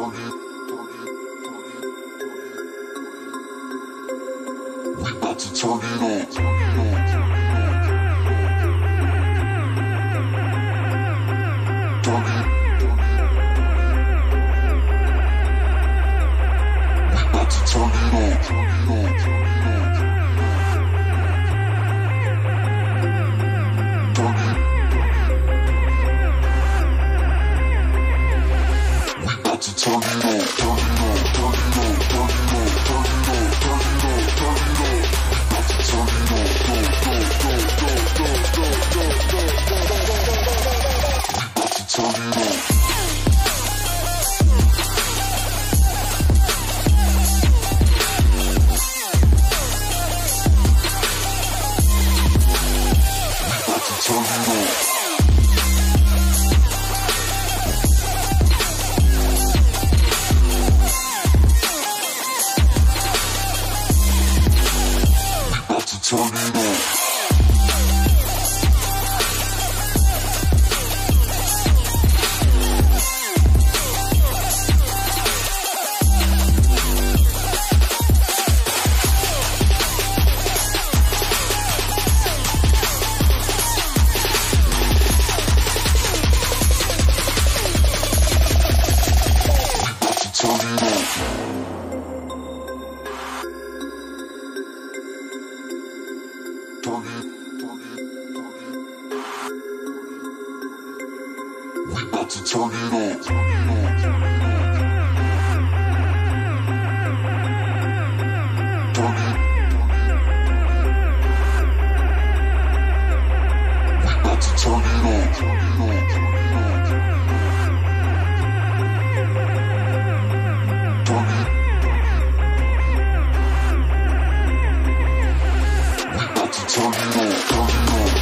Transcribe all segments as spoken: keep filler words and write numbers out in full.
target. We about to turn it on. Target. We about to turn it on. Target. We about to turn it on. Turn it on. Turn it on. Turn it on. Turn it on. Turn it on. Target, target, target. We about to turn it on. Target, target. We about to turn it on. Target, target. Turn it on, turn it on, turn it on, turn it on, turn it on, turn it on, turn it on.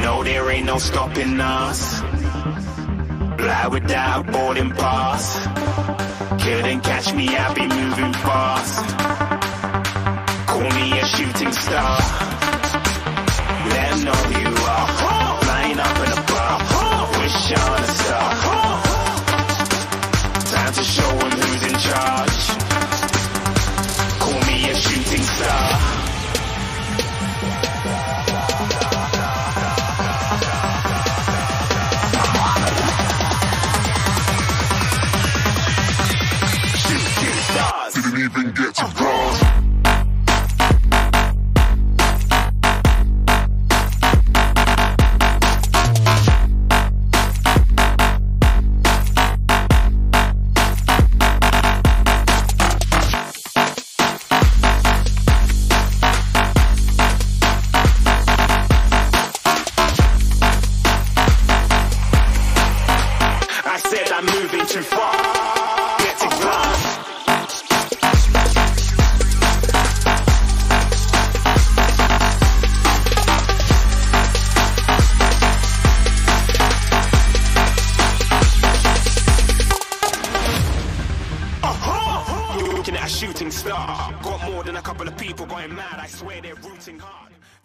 No, there ain't no stopping us. Fly without boarding pass. Couldn't catch me, I be moving fast. Call me a shooting star. Let 'em know who you are. Flying up in a bar. Wish on a star. Time to show 'em who's in charge. Call me a shooting star. Even get to cross. I said I'm moving too far. Get to cross. Shooting star. Got more than a couple of people going mad. I swear they're rooting hard.